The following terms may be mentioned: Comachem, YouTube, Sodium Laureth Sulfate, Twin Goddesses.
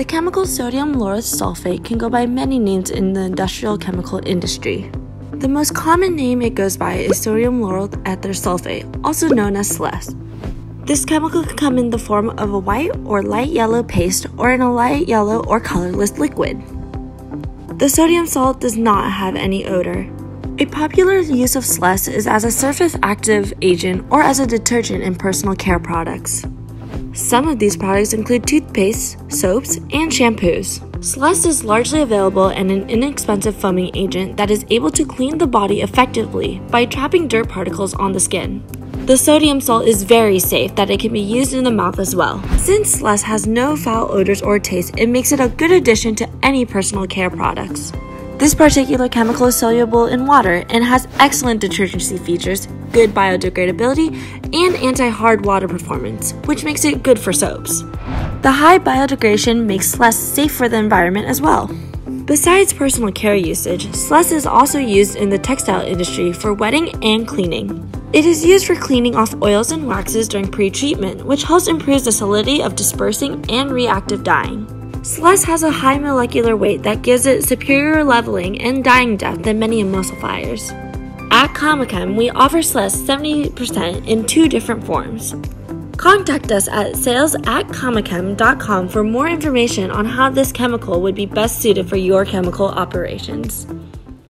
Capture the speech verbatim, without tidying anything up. The chemical sodium laureth sulfate can go by many names in the industrial chemical industry. The most common name it goes by is sodium laureth ether sulfate, also known as S L E S. This chemical can come in the form of a white or light yellow paste or in a light yellow or colorless liquid. The sodium salt does not have any odor. A popular use of S L E S is as a surface active agent or as a detergent in personal care products. Some of these products include toothpaste, soaps, and shampoos. S L E S is largely available and an inexpensive foaming agent that is able to clean the body effectively by trapping dirt particles on the skin. The sodium salt is very safe that it can be used in the mouth as well. Since S L E S has no foul odors or taste, it makes it a good addition to any personal care products. This particular chemical is soluble in water and has excellent detergency features, good biodegradability, and anti-hard water performance, which makes it good for soaps. The high biodegradation makes S L E S safe for the environment as well. Besides personal care usage, S L E S is also used in the textile industry for wetting and cleaning. It is used for cleaning off oils and waxes during pre-treatment, which helps improve the solidity of dispersing and reactive dyeing. S L E S has a high molecular weight that gives it superior leveling and dyeing depth than many emulsifiers. At Comachem, we offer S L E S seventy percent in two different forms. Contact us at sales at comachem dot com for more information on how this chemical would be best suited for your chemical operations.